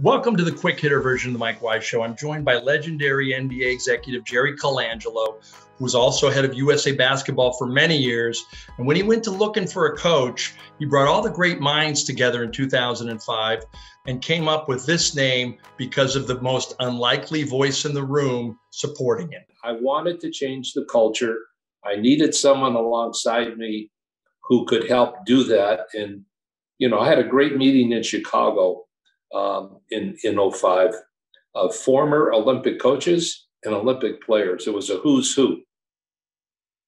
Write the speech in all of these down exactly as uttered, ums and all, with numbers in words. Welcome to the quick hitter version of the Mike Wise Show. I'm joined by legendary N B A executive Jerry Colangelo, who was also head of U S A Basketball for many years. And when he went to looking for a coach, he brought all the great minds together in two thousand five and came up with this name because of the most unlikely voice in the room supporting it. I wanted to change the culture. I needed someone alongside me who could help do that. And, you know, I had a great meeting in Chicago Um, in in oh five, of former Olympic coaches and Olympic players. It was a who's who.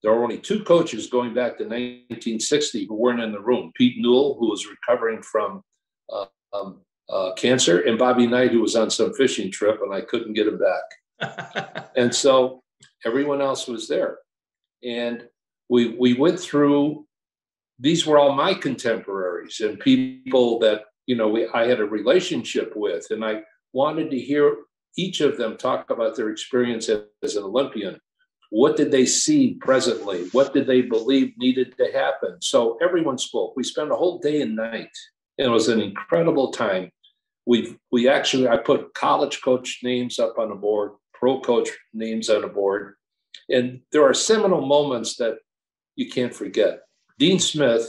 There were only two coaches going back to nineteen sixty who weren't in the room: Pete Newell, who was recovering from uh, um, uh, cancer, and Bobby Knight, who was on some fishing trip, and I couldn't get him back. And so everyone else was there, and we we went through. These were all my contemporaries and people that, you know, we, I had a relationship with, and I wanted to hear each of them talk about their experience as an Olympian. What did they see presently? What did they believe needed to happen? So everyone spoke. We spent a whole day and night, and it was an incredible time. We we actually, I put college coach names up on a board, pro coach names on a board, and there are seminal moments that you can't forget. Dean Smith,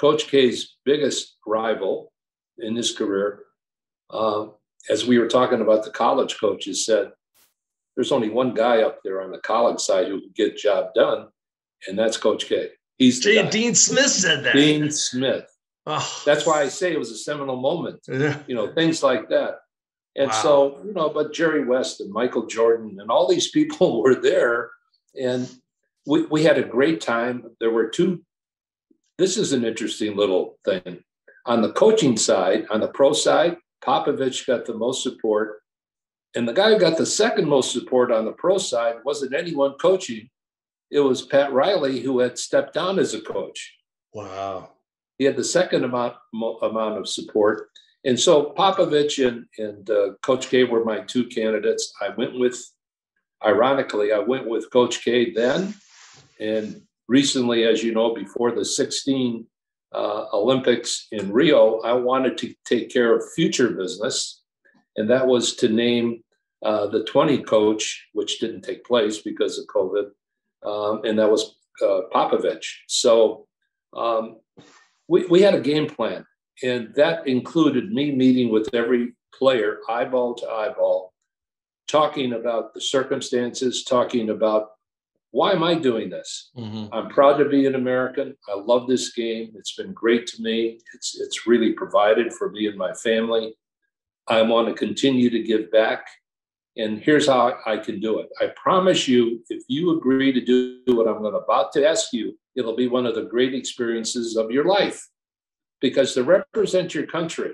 Coach K's biggest rival in his career, uh, as we were talking about the college coaches, said, there's only one guy up there on the college side who can get job done, and that's Coach K. He's the guy. Dean Smith said that. Dean Smith. Oh. That's why I say it was a seminal moment, yeah. You know, things like that. And wow. So, you know, but Jerry West and Michael Jordan and all these people were there, and we, we had a great time. There were two. This is an interesting little thing. On the coaching side, on the pro side, Popovich got the most support. And the guy who got the second most support on the pro side wasn't anyone coaching. It was Pat Riley, who had stepped down as a coach. Wow. He had the second amount, mo, amount of support. And so Popovich and, and uh, Coach K were my two candidates. I went with, ironically, I went with Coach K then. And recently, as you know, before the sixteen Uh, Olympics in Rio, I wanted to take care of future business, and that was to name uh, the twenty coach, which didn't take place because of COVID, um, and that was uh, Popovich. So um, we, we had a game plan, and that included me meeting with every player eyeball to eyeball, talking about the circumstances, talking about, why am I doing this? Mm-hmm. I'm proud to be an American. I love this game. It's been great to me. It's, it's really provided for me and my family. I want to continue to give back. And here's how I can do it. I promise you, if you agree to do what I'm about to ask you, it'll be one of the great experiences of your life. Because to represent your country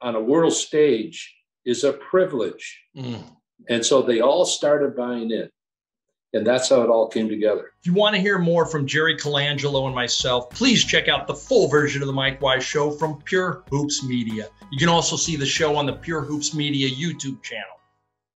on a world stage is a privilege. Mm. And so they all started buying in. And that's how it all came together. If you want to hear more from Jerry Colangelo and myself, please check out the full version of the Mike Wise Show from Pure Hoops Media. You can also see the show on the Pure Hoops Media YouTube channel.